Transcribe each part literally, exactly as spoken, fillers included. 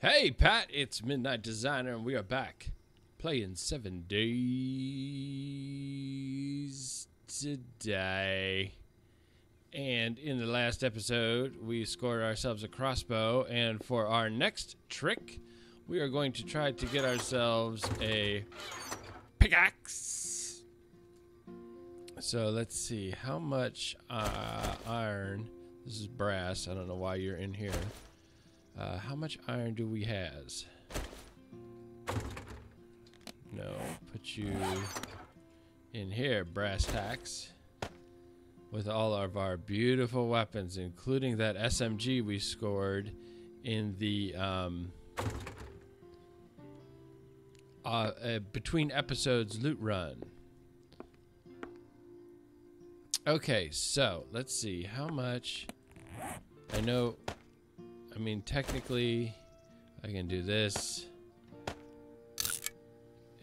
Hey Pat, it's Midnight Designer and we are back playing Seven Days to Die. And in the last episode we scored ourselves a crossbow, and for our next trick we are going to try to get ourselves a pickaxe. So let's see how much uh, iron. This is brass. I don't know why you're in here. Uh, how much iron do we has? No, put you in here, brass tacks, with all of our beautiful weapons, including that S M G we scored in the um, uh, uh, between episodes loot run. Okay, so let's see how much. I know. I mean, technically, I can do this,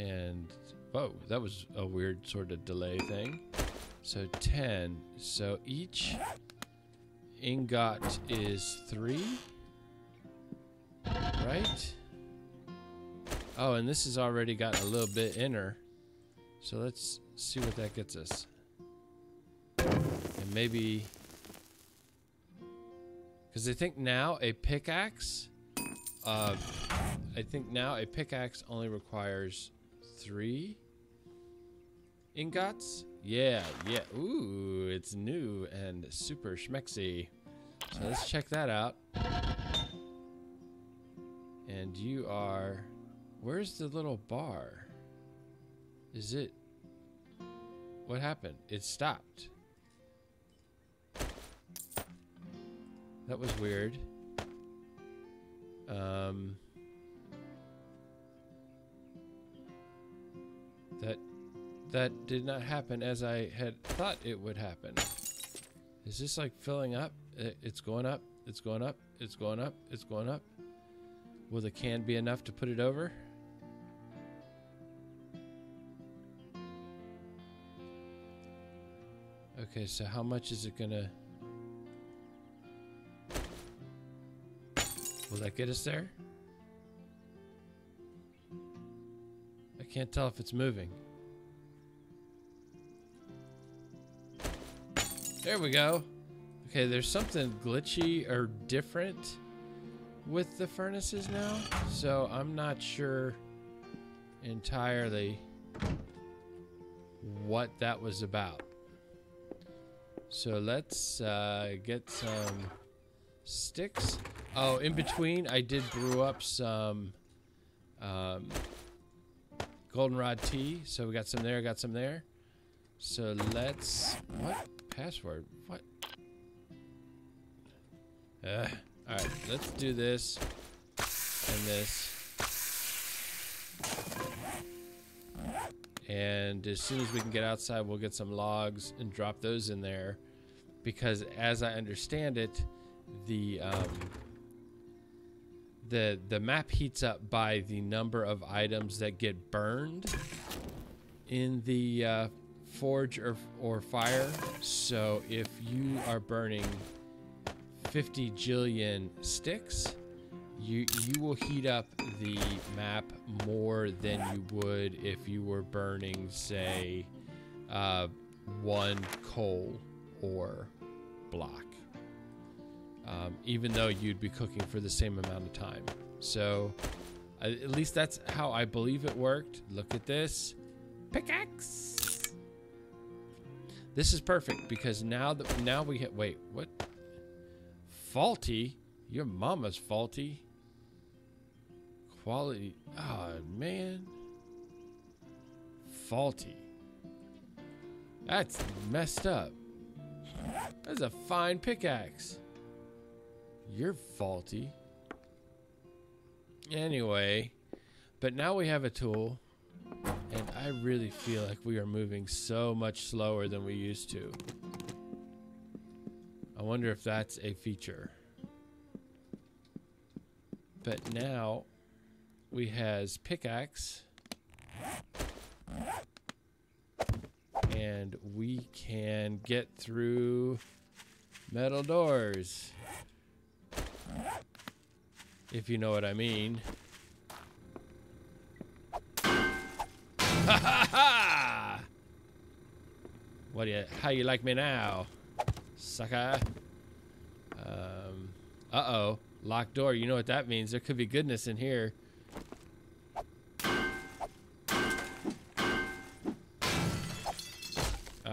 and whoa, that was a weird sort of delay thing. So ten, so each ingot is three, right? Oh, and this has already gotten a little bit inner, so let's see what that gets us. And maybe... Because I think now a pickaxe, uh, I think now a pickaxe only requires three ingots. Yeah, yeah. Ooh, it's new and super schmexy. So let's check that out. And you are, where's the little bar? Is it? What happened? It stopped. That was weird. Um, that that did not happen as I had thought it would happen. Is this like filling up? It's going up. It's going up. It's going up. It's going up. Will the can be enough to put it over? Okay, so how much is it gonna... Will that get us there? I can't tell if it's moving. There we go. Okay, there's something glitchy or different with the furnaces now, so I'm not sure entirely what that was about. So let's uh, get some sticks. Oh, in between, I did brew up some um, goldenrod tea. So we got some there, got some there. So let's... What? Password? What? Uh, Alright, let's do this. And this. And as soon as we can get outside, we'll get some logs and drop those in there. Because as I understand it, the... Um, The, the map heats up by the number of items that get burned in the uh, forge or, or fire. So if you are burning fifty jillion sticks, you, you will heat up the map more than you would if you were burning, say, uh, one coal or block. Um, even though you'd be cooking for the same amount of time. So, uh, at least that's how I believe it worked. Look at this. Pickaxe! This is perfect, because now that now we hit... Wait, what? Faulty? Your mama's faulty. Quality... Oh, man. Faulty. That's messed up. That's a fine pickaxe. You're faulty. Anyway, but now we have a tool, and I really feel like we are moving so much slower than we used to. I wonder if that's a feature. But now we has pickaxe, and we can get through metal doors. if you know what I mean. Ha ha ha! What do you, how you like me now, sucker? Um, uh-oh, locked door. You know what that means. There could be goodness in here. All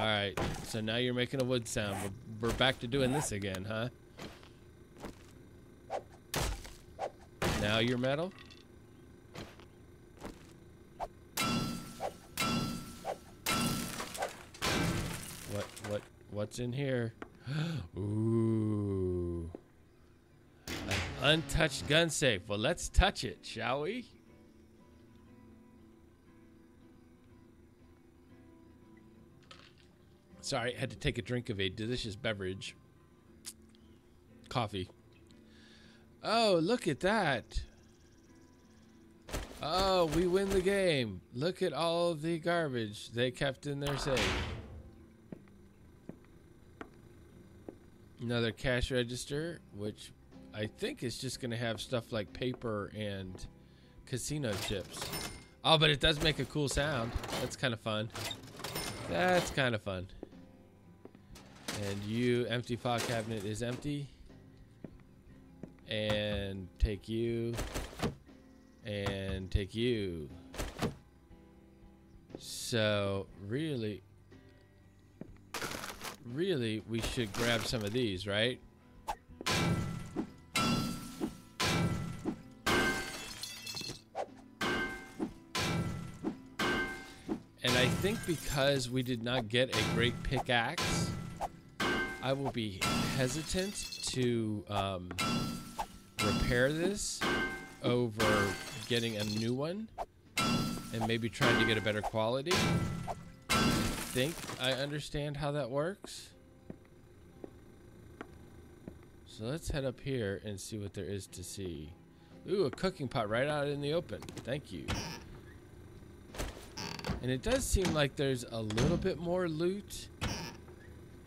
right, so now you're making a wood sound. We're, we're back to doing this again, huh? Now you're metal. What, what, what's in here? Ooh, an untouched gun safe. Well, let's touch it, shall we? Sorry, I had to take a drink of a delicious beverage. Coffee. Oh, look at that. Oh, we win the game. Look at all the garbage they kept in their safe. Another cash register, which I think is just going to have stuff like paper and casino chips. Oh, but it does make a cool sound. That's kind of fun. That's kind of fun. And you, empty file cabinet is empty. And take you. And take you. So, really, really, we should grab some of these, right? And I think because we did not get a great pickaxe, I will be hesitant to um, repair this over getting a new one and maybe trying to get a better quality. I think I understand how that works. So let's head up here and see what there is to see. Ooh, a cooking pot right out in the open. Thank you. And it does seem like there's a little bit more loot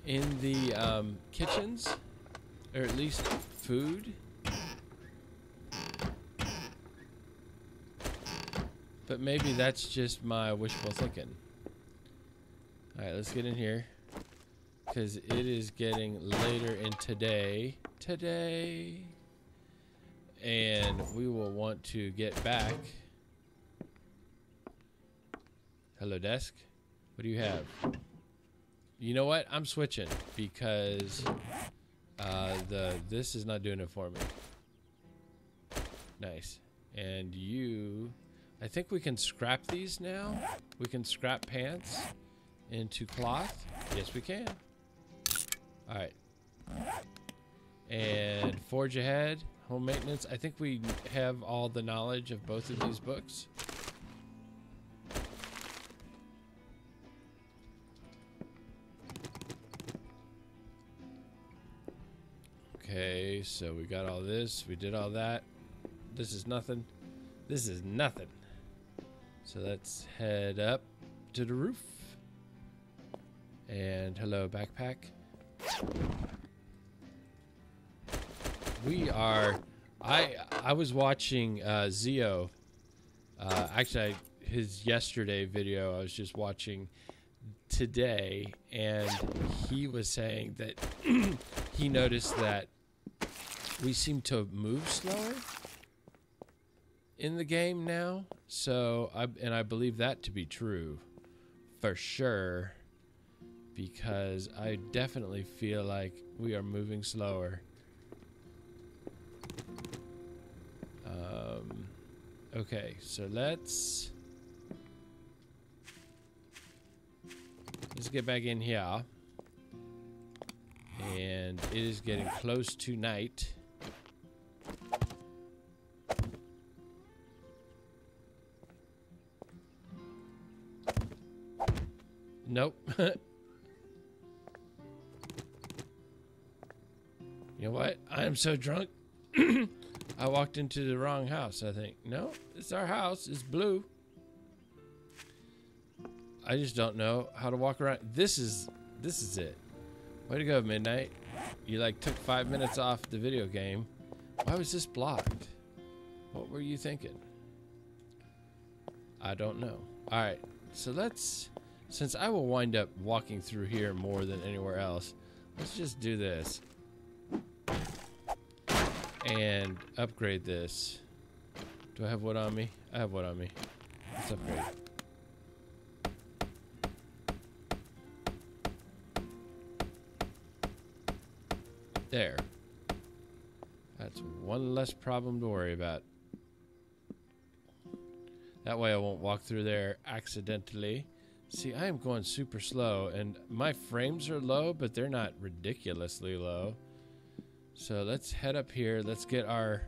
in the um, kitchens, or at least food. But maybe that's just my wishful thinking. All right, let's get in here, because it is getting later in today, today, and we will want to get back. Hello, desk. What do you have? You know what? I'm switching, because uh, the this is not doing it for me. Nice. And you, I think we can scrap these now. We can scrap pants into cloth. Yes, we can. All right. And forge ahead, home maintenance. I think we have all the knowledge of both of these books. Okay, so we got all this. We did all that. This is nothing. This is nothing. So let's head up to the roof. And hello, backpack. We are, I I was watching uh, Zio, uh, actually I, his yesterday video I was just watching today, and he was saying that he noticed that we seem to move slower in the game now. So, I, and I believe that to be true for sure. Because I definitely feel like we are moving slower. Um, okay, so let's let's get back in here, and it is getting close to night. Nope. You know what? I'm so drunk. I walked into the wrong house, I think. No, it's our house. It's blue. I just don't know how to walk around. This is this is it. Way to go, Midnight. You like took five minutes off the video game. Why was this blocked? What were you thinking? I don't know. All right, so let's, since I will wind up walking through here more than anywhere else, let's just do this and upgrade this. Do I have wood on me? I have wood on me. Let's upgrade. There. That's one less problem to worry about. That way I won't walk through there accidentally. See, I am going super slow, and my frames are low, but they're not ridiculously low. So let's head up here. Let's get our...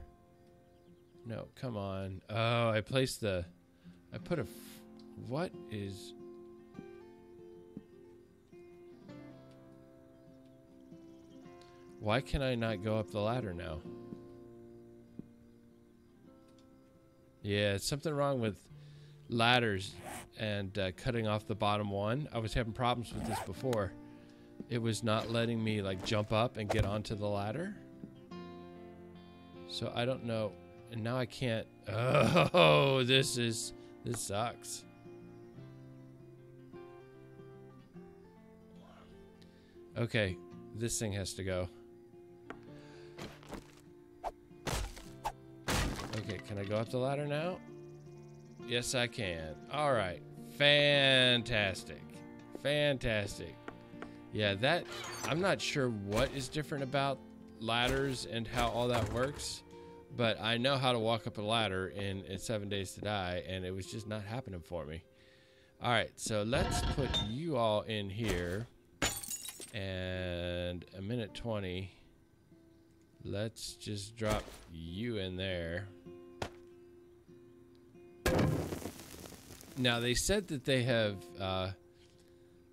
No, come on. Oh, I placed the... I put a... F what is... Why can I not go up the ladder now? Yeah, it's something wrong with ladders and uh, cutting off the bottom one. I was having problems with this before. It was not letting me like jump up and get onto the ladder. So I don't know. And now I can't. Oh, this is, this sucks. Okay, this thing has to go. Okay, can I go up the ladder now? Yes, I can. All right, fantastic, fantastic. Yeah, that, I'm not sure what is different about ladders and how all that works, but I know how to walk up a ladder in, in Seven Days to Die, and it was just not happening for me. All right, so let's put you all in here, and a minute twenty, let's just drop you in there. Now they said that they have uh,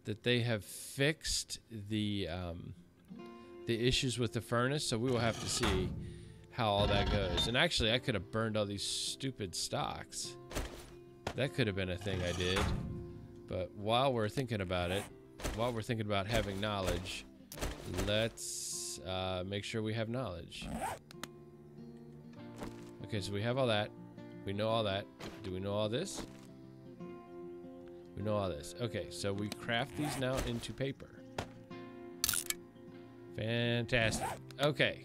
that they have fixed the um, the issues with the furnace, so we will have to see how all that goes. And actually, I could have burned all these stupid stocks. That could have been a thing I did. But while we're thinking about it, while we're thinking about having knowledge, let's uh, make sure we have knowledge. Okay, so we have all that. We know all that. Do we know all this? We know all this. Okay, so we craft these now into paper. Fantastic. Okay.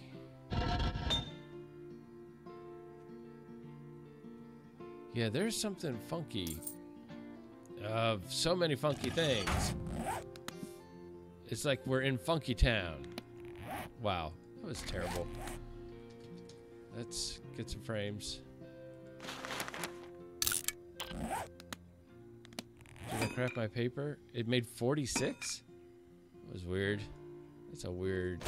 Yeah, there's something funky. Of uh, so many funky things. It's like we're in Funky Town. Wow, that was terrible. Let's get some frames. Did I craft my paper? It made forty-six? That was weird. That's a weird...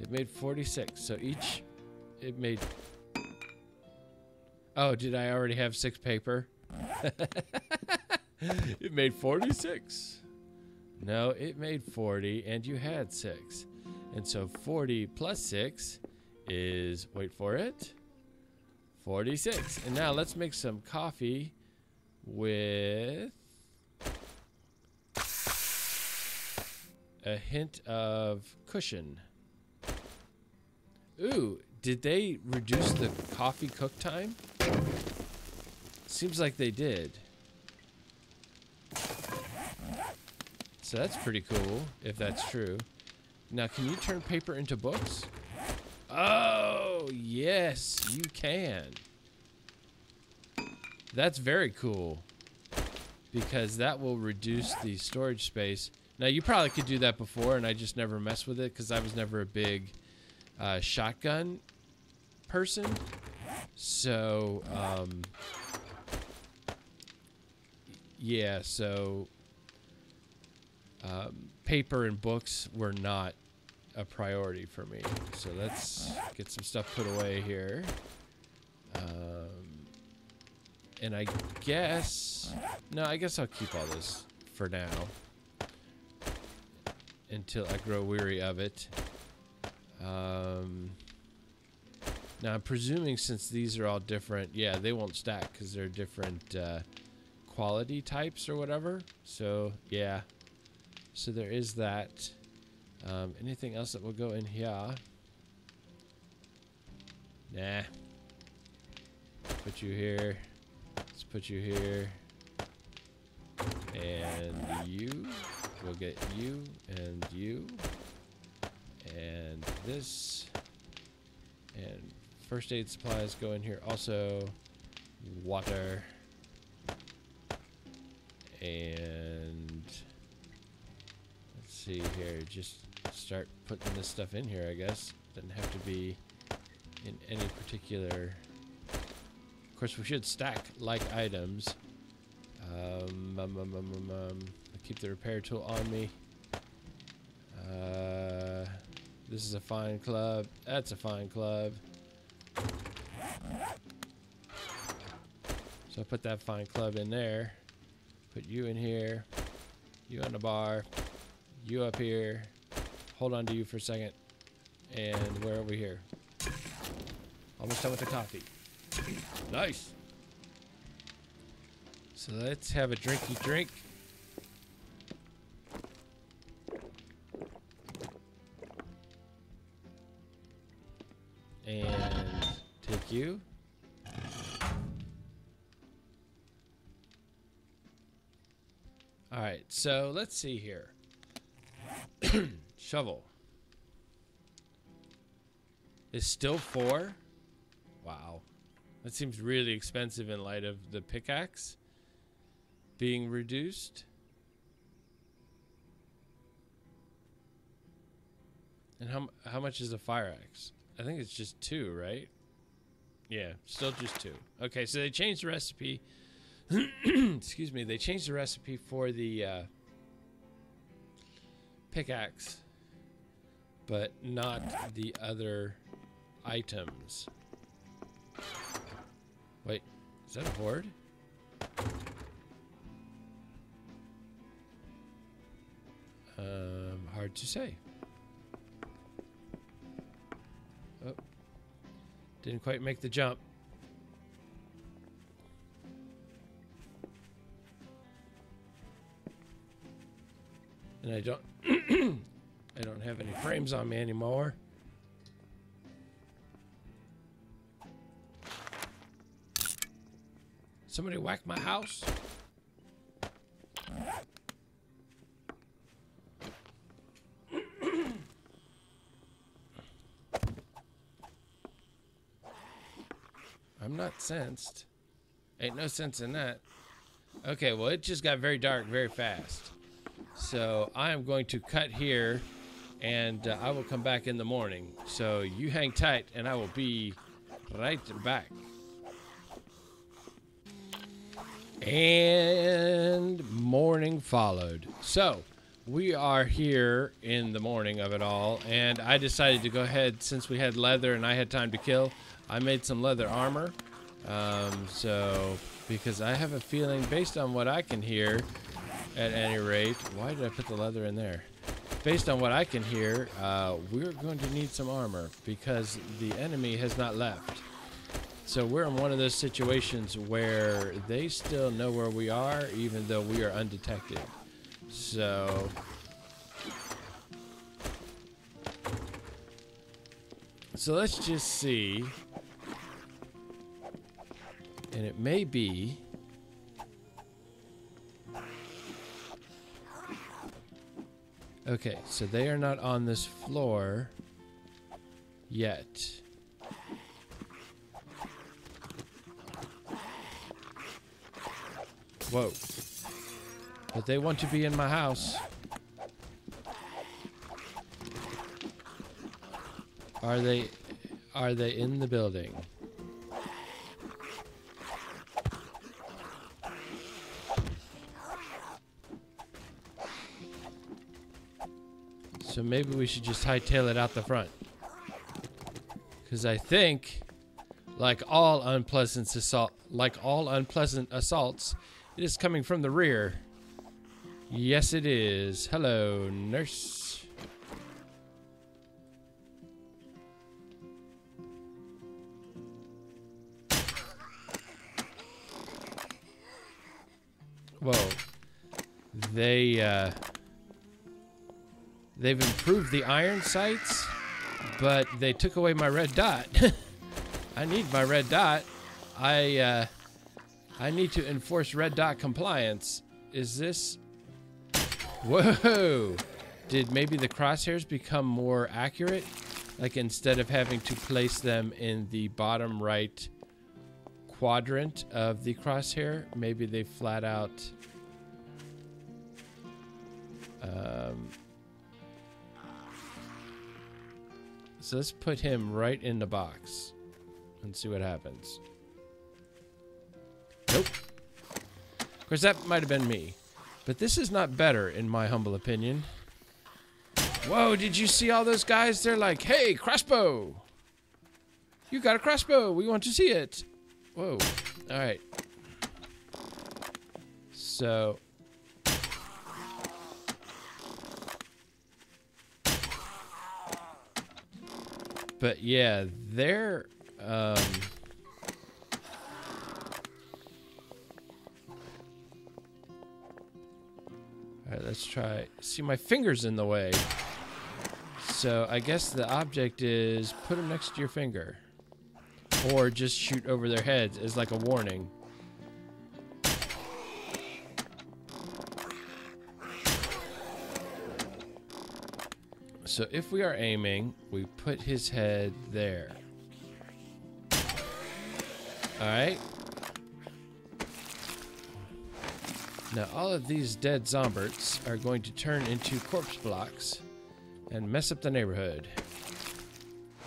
It made forty-six, so each... It made... Oh, did I already have six paper? It made forty-six. No, it made forty, and you had six. And so forty plus six is... Wait for it... forty-six. And now let's make some coffee with a hint of cushion. Ooh, did they reduce the coffee cook time? Seems like they did. So that's pretty cool, if that's true. Now, can you turn paper into books? Oh, yes, you can. That's very cool, because that will reduce the storage space. Now, you probably could do that before, and I just never messed with it, because I was never a big uh, shotgun person. So, um, yeah, so um, paper and books were not a priority for me. So let's get some stuff put away here. Um, and I guess, no, I guess I'll keep all this for now until I grow weary of it. Um, now I'm presuming since these are all different, yeah, they won't stack because they're different uh, quality types or whatever. So yeah, so there is that. Um, anything else that will go in here? Nah. Put you here. Let's put you here. And you. We'll get you and you. And this. And first aid supplies go in here also. Water. And let's see here. Just start putting this stuff in here, I guess. Doesn't have to be in any particular. Of course, we should stack like items. Um, um, um, um, um, I keep the repair tool on me. Uh, this is a fine club. That's a fine club. So I put that fine club in there. Put you in here. You on the bar. You up here. Hold on to you for a second. And we're over here. Almost done with the coffee. Nice. So let's have a drinky drink. And take you. Alright, so let's see here. Shovel. It's still four? Wow. That seems really expensive in light of the pickaxe being reduced. And how, how much is a fire axe? I think it's just two, right? Yeah, still just two. Okay, so they changed the recipe. Excuse me, they changed the recipe for the uh, pickaxe, but not the other items. Wait, is that a horde? Um, hard to say. Oh, didn't quite make the jump. And I don't I don't have any frames on me anymore. Somebody whacked my house. I'm not sensed. Ain't no sense in that. Okay, well it just got very dark very fast. So I am going to cut here, and uh, I will come back in the morning. So you hang tight, and I will be right back. And morning followed. So we are here in the morning of it all, and I decided to go ahead, since we had leather and I had time to kill, I made some leather armor. Um, so because I have a feeling, based on what I can hear, at any rate, why did I put the leather in there? Based on what I can hear, uh, we're going to need some armor because the enemy has not left. So we're in one of those situations where they still know where we are, even though we are undetected. So So let's just see. And it may be okay, so they are not on this floor yet. Whoa. But they want to be in my house. Are they, are they in the building? So maybe we should just hightail it out the front. Because I think, like all unpleasant assault, like all unpleasant assaults, it is coming from the rear. Yes, it is. Hello, nurse. Whoa. They, uh... They've improved the iron sights, but they took away my red dot. I need my red dot. I uh, I need to enforce red dot compliance. Is this... Whoa! Did maybe the crosshairs become more accurate? Like instead of having to place them in the bottom right quadrant of the crosshair, maybe they flat out... Um, so let's put him right in the box and see what happens. Nope. Of course, that might have been me. But this is not better, in my humble opinion. Whoa, did you see all those guys? They're like, hey, crossbow! You got a crossbow! We want to see it! Whoa. Alright. So... But yeah, they're, um, alright, let's try, see my finger's in the way. So I guess the object is put them next to your finger or just shoot over their heads as like a warning. So if we are aiming, we put his head there. Alright. Now all of these dead zomberts are going to turn into corpse blocks and mess up the neighborhood.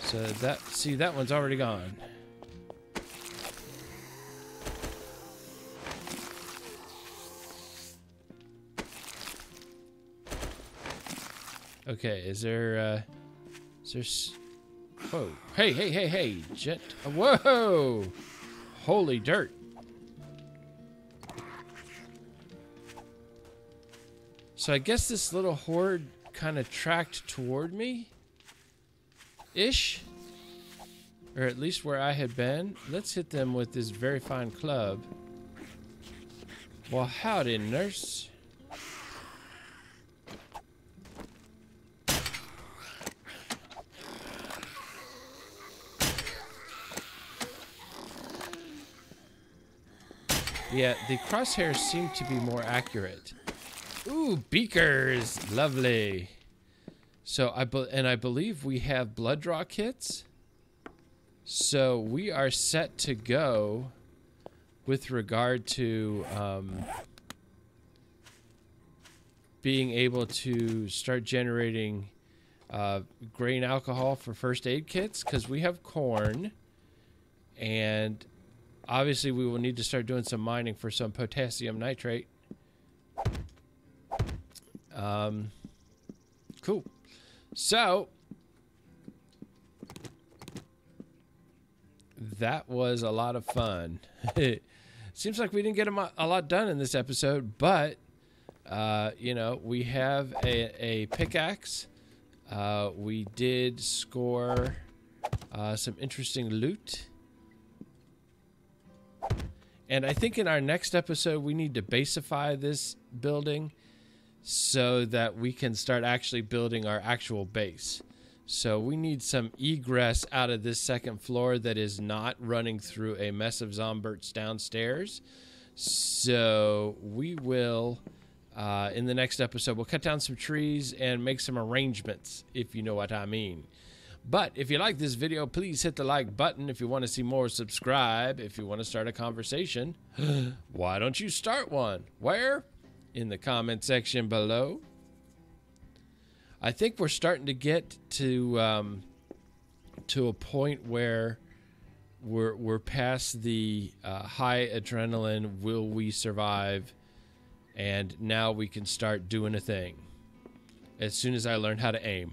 So that, see, that one's already gone. Okay, is there, uh, is there, s whoa, hey, hey, hey, hey, jet, whoa, holy dirt. So I guess this little horde kind of tracked toward me, ish, or at least where I had been. Let's hit them with this very fine club. Well, howdy, nurse. Yeah, the crosshairs seem to be more accurate. Ooh, beakers, lovely. So I be and I believe we have blood draw kits. So we are set to go with regard to um, being able to start generating uh, grain alcohol for first aid kits because we have corn and. Obviously, we will need to start doing some mining for some potassium nitrate. Um, cool. So, that was a lot of fun. Seems like we didn't get a, a lot done in this episode, but, uh, you know, we have a, a pickaxe. Uh, we did score uh, some interesting loot. And I think in our next episode, we need to basify this building so that we can start actually building our actual base. So we need some egress out of this second floor that is not running through a mess of zomberts downstairs. So we will, uh, in the next episode, we'll cut down some trees and make some arrangements, if you know what I mean. But if you like this video, please hit the like button. If you want to see more, subscribe. If you want to start a conversation, why don't you start one? Where? In the comment section below. I think we're starting to get to um, to a point where we're, we're past the uh, high adrenaline, will we survive? And now we can start doing a thing. As soon as I learn how to aim.